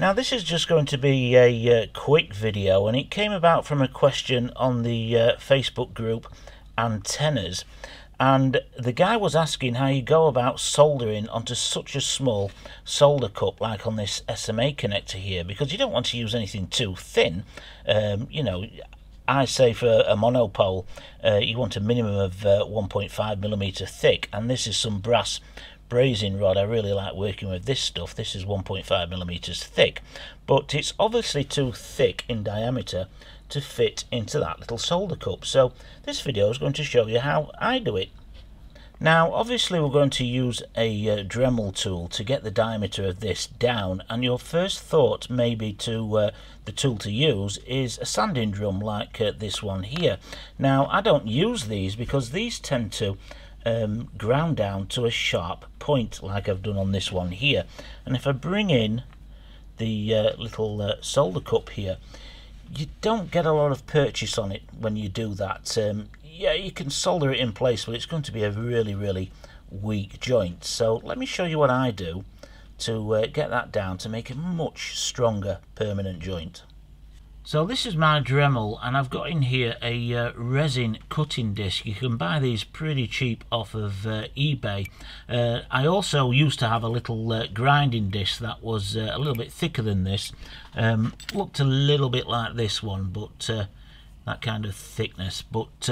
Now this is just going to be a quick video, and it came about from a question on the Facebook group Antennas, and the guy was asking how you go about soldering onto such a small solder cup like on this SMA connector here, because you don't want to use anything too thin. You know, I say for a monopole you want a minimum of 1.5mm thick, and this is some brass brazing rod. I really like working with this stuff. This is 1.5mm thick, but it's obviously too thick in diameter to fit into that little solder cup. So this video is going to show you how I do it. Now obviously we're going to use a Dremel tool to get the diameter of this down, and your first thought maybe to the tool to use is a sanding drum like this one here. Now I don't use these because these tend to ground down to a sharp point like I've done on this one here, and if I bring in the little solder cup here, you don't get a lot of purchase on it when you do that. Yeah, you can solder it in place, but it's going to be a really weak joint. So let me show you what I do to get that down to make a much stronger permanent joint. So this is my Dremel, and I've got in here a resin cutting disc. You can buy these pretty cheap off of eBay. I also used to have a little grinding disc that was a little bit thicker than this. Looked a little bit like this one, but that kind of thickness. But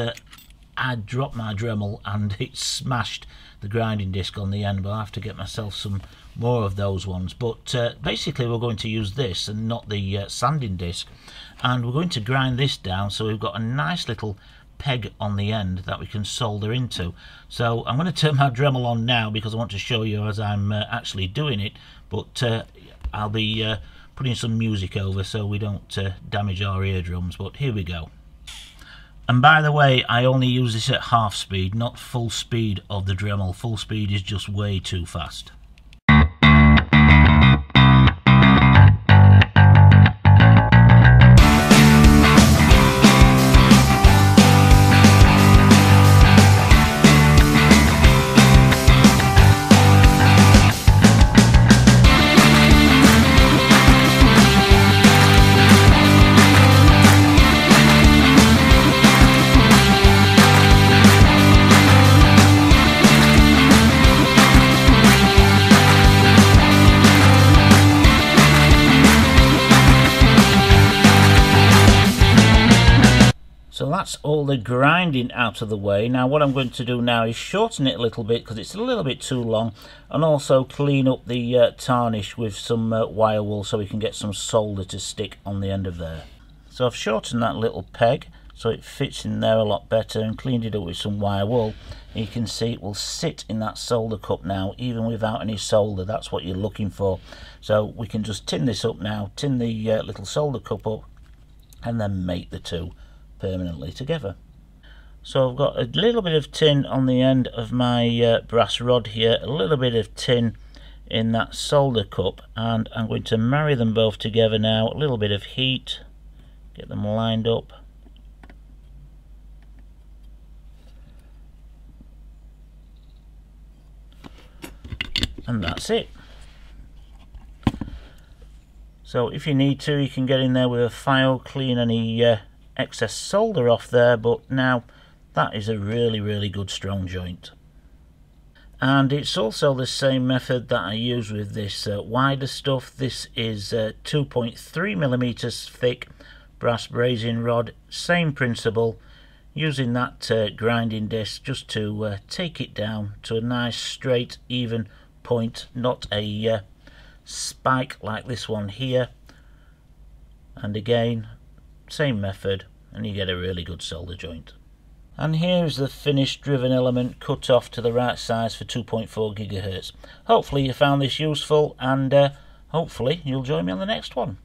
I dropped my Dremel and it smashed the grinding disc on the end, but I'll have to get myself some more of those ones. But basically we're going to use this and not the sanding disc, and we're going to grind this down so we've got a nice little peg on the end that we can solder into. So I'm going to turn my Dremel on now because I want to show you as I'm actually doing it, but I'll be putting some music over so we don't damage our eardrums. But here we go. And by the way, I only use this at half speed, not full speed of the Dremel. Full speed is just way too fast. So that's all the grinding out of the way. Now what I'm going to do now is shorten it a little bit because it's a little bit too long, and also clean up the tarnish with some wire wool so we can get some solder to stick on the end of there. So I've shortened that little peg so it fits in there a lot better and cleaned it up with some wire wool. You can see it will sit in that solder cup now even without any solder. That's what you're looking for. So we can just tin this up now, tin the little solder cup up, and then make the two permanently together. So I've got a little bit of tin on the end of my brass rod here, a little bit of tin in that solder cup, and I'm going to marry them both together now. A little bit of heat, get them lined up. And that's it. So if you need to, you can get in there with a file, clean any excess solder off there, but now that is a really good strong joint. And it's also the same method that I use with this wider stuff. This is 2.3mm thick brass brazing rod, same principle, using that grinding disc just to take it down to a nice straight even point, not a spike like this one here. And again, same method, and you get a really good solder joint. And here's the finished driven element cut off to the right size for 2.4 GHz. Hopefully you found this useful, and hopefully you'll join me on the next one.